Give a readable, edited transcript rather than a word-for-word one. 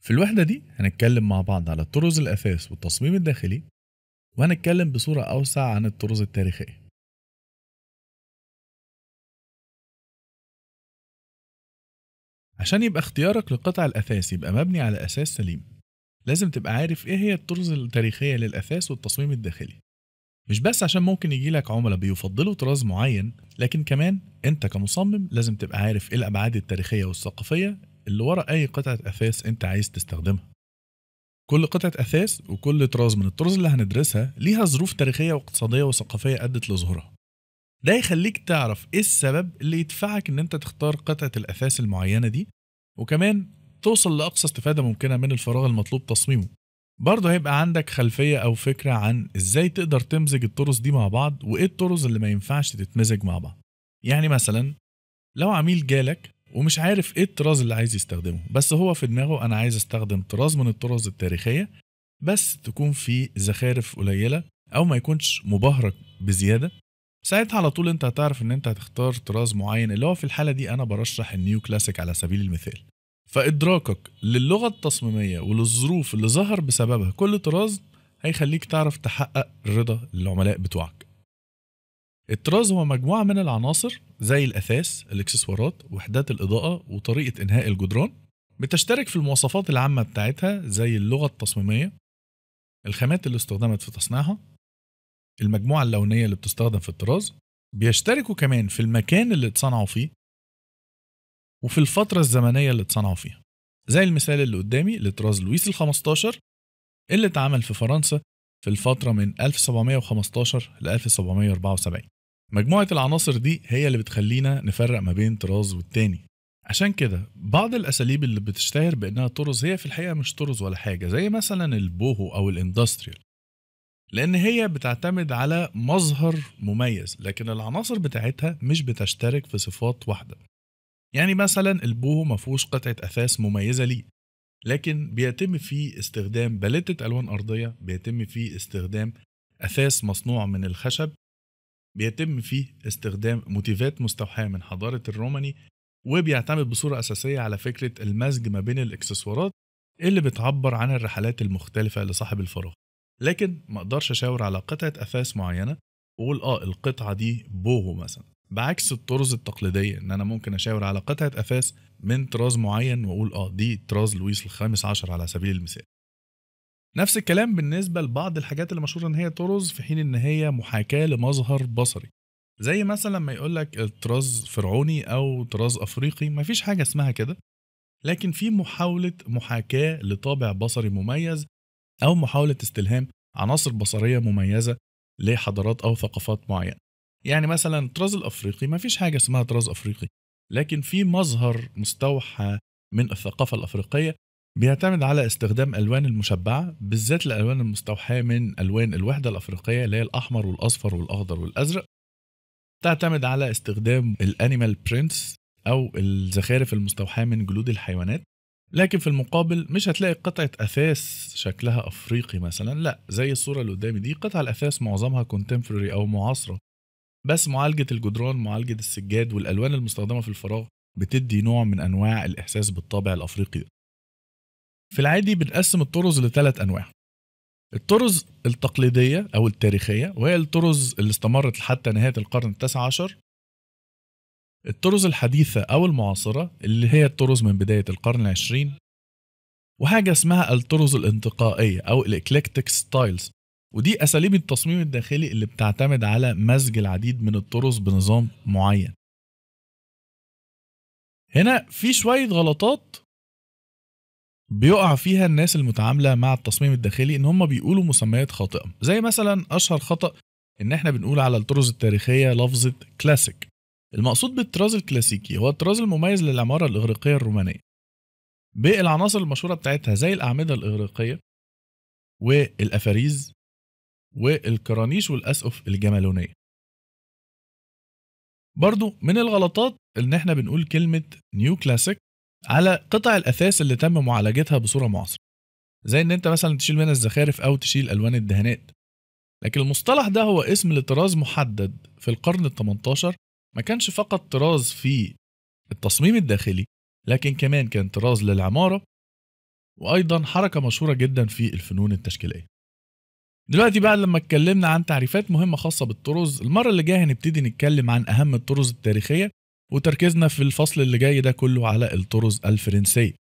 في الوحدة دي هنتكلم مع بعض على طرز الأثاث والتصميم الداخلي، وهنتكلم بصورة أوسع عن الطرز التاريخية. عشان يبقى اختيارك لقطع الأثاث يبقى مبني على أساس سليم، لازم تبقى عارف إيه هي الطرز التاريخية للأثاث والتصميم الداخلي، مش بس عشان ممكن يجيلك عملاء بيفضلوا طراز معين، لكن كمان أنت كمصمم لازم تبقى عارف إيه الأبعاد التاريخية والثقافية اللي ورا أي قطعة أثاث أنت عايز تستخدمها. كل قطعة أثاث وكل طراز من الطرز اللي هندرسها ليها ظروف تاريخية واقتصادية وثقافية أدت لظهورها. ده يخليك تعرف إيه السبب اللي يدفعك إن أنت تختار قطعة الأثاث المعينة دي، وكمان توصل لأقصى استفادة ممكنة من الفراغ المطلوب تصميمه. برضه هيبقى عندك خلفية أو فكرة عن إزاي تقدر تمزج الطرز دي مع بعض، وإيه الطرز اللي ما ينفعش تتمزج مع بعض. يعني مثلا لو عميل جالك ومش عارف ايه الطراز اللي عايز يستخدمه، بس هو في دماغه انا عايز استخدم طراز من الطراز التاريخيه بس تكون في زخارف قليله او ما يكونش مبهرج بزياده، ساعتها على طول انت هتعرف ان انت هتختار طراز معين، اللي هو في الحاله دي انا برشح النيو كلاسيك على سبيل المثال. فادراكك للغه التصميميه وللظروف اللي ظهر بسببها كل طراز هيخليك تعرف تحقق الرضا للعملاء بتوعك. الطراز هو مجموعة من العناصر زي الأثاث، الإكسسوارات، وحدات الإضاءة، وطريقة إنهاء الجدران، بتشترك في المواصفات العامة بتاعتها زي اللغة التصميمية، الخامات اللي استخدمت في تصنيعها، المجموعة اللونية اللي بتستخدم في الطراز، بيشتركوا كمان في المكان اللي اتصنعوا فيه وفي الفترة الزمنية اللي اتصنعوا فيها، زي المثال اللي قدامي لطراز لويس ال15 اللي اتعمل في فرنسا في الفترة من 1715 ل 1774. مجموعة العناصر دي هي اللي بتخلينا نفرق ما بين طراز والتاني. عشان كده بعض الأساليب اللي بتشتهر بأنها طرز هي في الحقيقة مش طرز ولا حاجة، زي مثلا البوهو أو الاندستريال، لأن هي بتعتمد على مظهر مميز لكن العناصر بتاعتها مش بتشترك في صفات واحدة. يعني مثلا البوهو مفهوش قطعة أثاث مميزة ليه، لكن بيتم فيه استخدام باليتة ألوان أرضية، بيتم فيه استخدام أثاث مصنوع من الخشب، بيتم فيه استخدام موتيفات مستوحاة من حضارة الروماني، وبيعتمد بصورة أساسية على فكرة المزج ما بين الإكسسوارات اللي بتعبر عن الرحلات المختلفة لصاحب الفراغ. لكن ما أقدرش أشاور على قطعة أثاث معينة وأقول القطعة دي بوهو مثلا، بعكس الطرز التقليدية إن أنا ممكن أشاور على قطعة أثاث من طراز معين وأقول دي طراز لويس ال15 على سبيل المثال. نفس الكلام بالنسبة لبعض الحاجات اللي مشهورة إن هي طرز في حين إن هي محاكاة لمظهر بصري، زي مثلا لما يقولك طراز فرعوني أو طراز أفريقي، مفيش حاجة اسمها كده، لكن في محاولة محاكاة لطابع بصري مميز أو محاولة استلهام عناصر بصرية مميزة لحضارات أو ثقافات معينة. يعني مثلا الطراز الأفريقي مفيش حاجة اسمها طراز أفريقي، لكن في مظهر مستوحى من الثقافة الأفريقية بيعتمد على استخدام ألوان المشبعة، بالذات الألوان المستوحاة من ألوان الوحدة الأفريقية اللي هي الأحمر والأصفر والأخضر والأزرق. تعتمد على استخدام الأنيمال برينتس أو الزخارف المستوحاة من جلود الحيوانات، لكن في المقابل مش هتلاقي قطعة أثاث شكلها أفريقي مثلا، لا، زي الصورة اللي قدامي دي قطع الأثاث معظمها كونتمبرري أو معاصرة، بس معالجة الجدران، معالجة السجاد، والألوان المستخدمة في الفراغ بتدي نوع من أنواع الإحساس بالطابع الأفريقي. في العادي بنقسم الطرز لثلاث أنواع: الطرز التقليدية أو التاريخية، وهي الطرز اللي استمرت حتى نهاية القرن ال19، الطرز الحديثة أو المعاصرة اللي هي الطرز من بداية القرن ال20، وحاجة اسمها الطرز الانتقائية أو الإكليكتيك ستايلز، ودي أساليب التصميم الداخلي اللي بتعتمد على مزج العديد من الطرز بنظام معين. هنا في شوية غلطات بيقع فيها الناس المتعاملة مع التصميم الداخلي، إن هم بيقولوا مسميات خاطئة، زي مثلا أشهر خطأ إن إحنا بنقول على الطرز التاريخية لفظة كلاسيك. المقصود بالطراز الكلاسيكي هو الطراز المميز للعمارة الإغريقية الرومانية بالعناصر المشهورة بتاعتها زي الأعمدة الإغريقية والأفاريز والكرانيش والأسقف الجمالونية. برضو من الغلطات إن إحنا بنقول كلمة نيو كلاسيك على قطع الأثاث اللي تم معالجتها بصورة معاصرة، زي إن أنت مثلا تشيل منها الزخارف أو تشيل ألوان الدهانات. لكن المصطلح ده هو اسم لطراز محدد في القرن ال18 ما كانش فقط طراز في التصميم الداخلي، لكن كمان كان طراز للعمارة وأيضا حركة مشهورة جدا في الفنون التشكيلية. دلوقتي بعد لما اتكلمنا عن تعريفات مهمة خاصة بالطرز، المرة اللي جاية هنبتدي نتكلم عن أهم الطرز التاريخية، وتركيزنا في الفصل اللي جاي ده كله على الطرز الفرنسية.